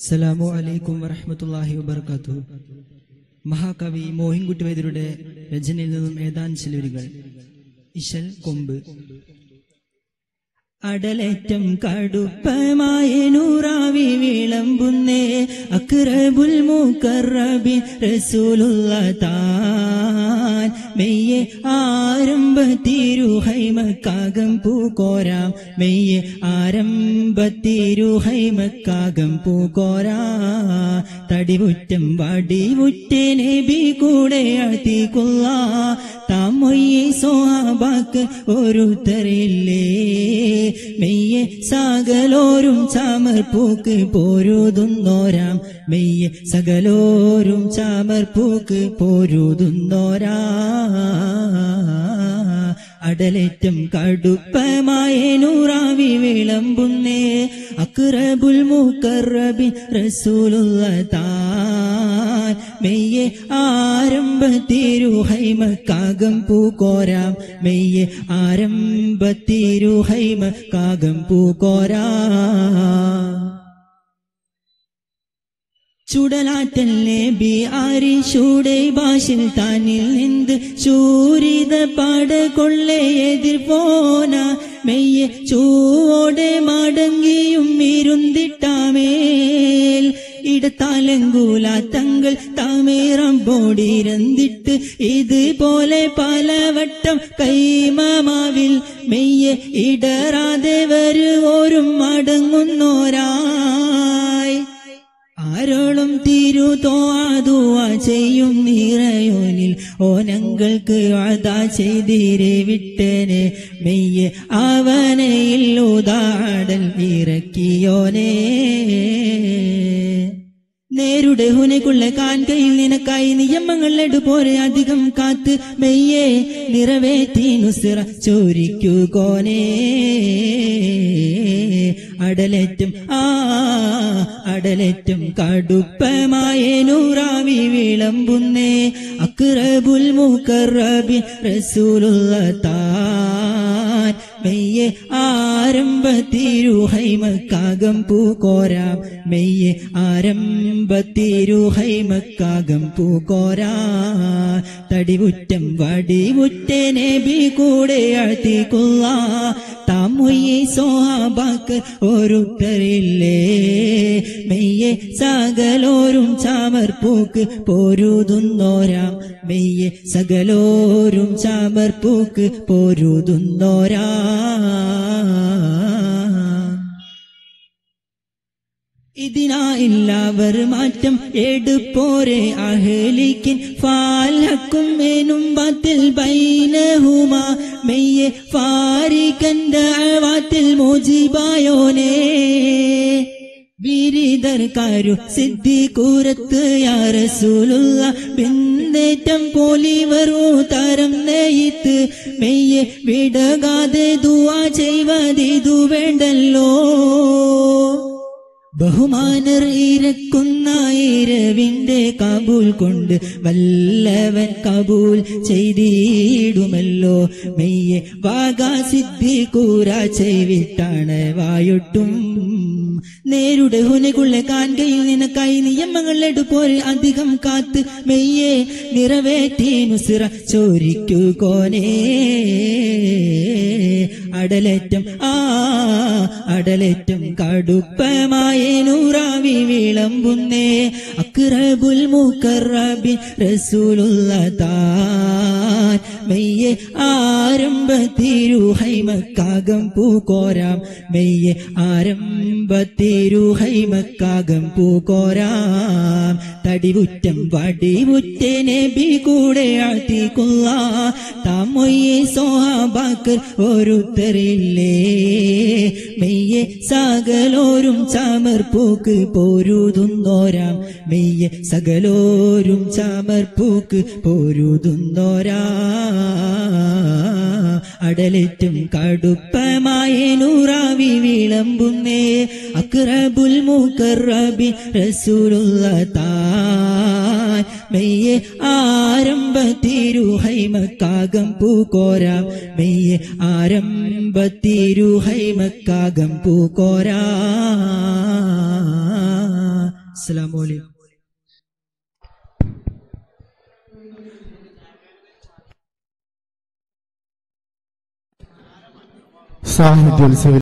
അസ്സലാമു അലൈക്കും വറഹ്മത്തുള്ളാഹി വബറകാതുഹു. മഹാകവി മോഹിൻകുട്ടി വൈദ്യരുടെ രചനയിൽ നിന്നും ഏതാനും ചില വരികൾ. ഇശൽ കൊമ്പ്. അടലേറ്റം കടുപ്പമായ നൂറാവി വിളമ്പുന്നേ അക്റബുൽ മുഖറബി റസൂലുള്ളാ താൻ മെയ്യെ ആരംഭത്തിരുഹൈമക്കാകം പൂകോരാം മെയ്യെ ആരംഭത്തിരുഹൈമക്കാകം പൂകോരാ തടിവുറ്റം വടിവുറ്റനെ ബി കൂടെ അഴത്തിക്കൊള്ള താമൊയ്യെ സോഹാബാക്ക് ഒരു തരയില്ലേ മെയ്യെ സകലോരും ചാമർപ്പൂക്ക് പോരുതുന്നോരാം മെയ്യെ സകലോരും ചാമർപ്പൂക്ക് പോരുതുന്നോരാ അടലേറ്റം കടുപ്പമായ നൂറാവി വിളമ്പുന്നേ അക്റബുൽ മുഖറബി റസൂലുള്ളാ താൻ മെയ്യെ ആരംഭത്തിരുഹൈമക്കാകം പൂകോരാം മെയ്യെ ആരംഭത്തിരുഹൈമക്കാകം പൂകോരാ ചുടലാറ്റല്ലേ ബി ആരി ചൂടെ ഭാഷിൽ താനിൽ നിന്ന് ചൂരിത പാടകൊള്ളെ എതിർ പോന മെയ്യെ ചൂവോടെ മടങ്ങിയും ഇരുന്നിട്ടാമേൽ ഇടത്താലങ്കൂല തങ്ങൾ താമേറമ്പോടിരന്നിട്ട് ഇതുപോലെ പലവട്ടം കൈമാമാവിൽ മെയ്യെ ഇടറാതെ വരുവോരും മടങ്ങുന്നോരായി ആരോളും തിരുതോതുവാ ചെയ്യും നിറയോനിൽ ഓനങ്ങൾക്ക് അതാ ചെയ്തിരെ വിട്ടനെ മെയ്യെ അവനയിൽ ഉദാടൽ ഇറക്കിയോനെ നേരുടെ ഹുനക്കുള്ള കാൻകയിൽ നിനക്കായി നിയമങ്ങൾ എടുപോലെ അധികം കാത്ത് മെയ്യെ നിറവേറ്റീനുസിറ ചോരിക്കുകോനെ അടലേറ്റം അടലേറ്റം കടുപ്പമായ നൂറാവി വിളമ്പുന്നേ അക്റബുൽ മുഖറബി റസൂലുള്ളാ താൻ മെയ്യെ ആരംഭത്തിരുഹൈമക്കാകം പൂകോരാം മെയ്യെ ആരംഭത്തിരുഹൈമക്കാകം പൂകോരാ തടിവുറ്റം വടിവുറ്റനെ ബി കൂടെ അഴത്തിക്കൊള്ള താമൊയ്യെ സോഹാബാക്ക് ഒരുത്തരില്ലേ മെയ്യെ സകലോരും ചാമർപ്പൂക്ക് പോരുതുന്നോരാം മെയ്യെ സകലോരും ചാമർപ്പൂക്ക് പോരുതുന്നോരാ ഇതിനാ എല്ലാവർ മാറ്റം എടുപ്പോരെ അഹലിക്കിൻ ഫാലക്കും എനും ബാത്തിൽ ബൈനഹുമാ മെയ്യെ ഫാരിഖൻ ദഅവാത്തിൽ മുജീബായോനേ ബിരിദർക്കാരു സിദ്ദിഖുറത്ത് യാ റസൂലുള്ളാ ബിന്ദേറ്റം പോലിവരൂ തരം നെയ്ത്ത് മെയ്യെ വിടകാതെ ദുആ ചെയ്വതിതു വേണ്ടല്ലോ ബഹുമാനർ ഇരക്കുന്ന ഇരവിന്റെ കബൂൽ കൊണ്ട് വല്ലവൻ കബൂൽ ചെയ്തിടുമല്ലോ മെയ്യെ വാഗാ സിദ്ദിഖുറ ചെയ്വിട്ടാണ് വായൊട്ടും നേരുടെ ഹുനക്കുള്ള കാൻകയിൽ നിനക്കായി നിയമങ്ങൾ എടുപോലെ അധികം കാത്ത് മെയ്യെ നിറവേറ്റീനുസിറ ചോരിക്കുകോനെ അടലേറ്റം അടലേറ്റം കടുപ്പമായ നൂറാവി വിളമ്പുന്നേ അക്റബുൽ മുഖറബി റസൂലുള്ളാ താൻ മെയ്യെ ആരംഭത്തിരുഹൈമക്കാകം പൂകോരാം മെയ്യെ ആരംഭത്തിരുഹൈമക്കാകം പൂകോരാം തടിവുറ്റം വടിവുറ്റനെ ബി കൂടെ അഴത്തിക്കൊള്ള താമൊയ്യെ സോഹാബാക്കർ ഒരുത്തരില്ലേ മെയ്യെ സകലോരും ചാമർപ്പൂക്ക് പോരുതുന്നോരാം മെയ്യെ സകലോരും ചാമർപ്പൂക്ക് പോരുതുന്നോരാ അടലേറ്റും കടുപ്പമായ നൂറാവി വിളമ്പുന്നേ അക്റബുൽ മുഖറബി റസൂലുള്ളാ താൻ മെയ്യെ ആരംഭത്തിരുഹൈമക്കാകം പൂകോരാം മെയ്യെ ആരംഭത്തിരുഹൈമക്കാകം പൂകോരാ अस्सलाम वालेकुम। साहिब दिल से।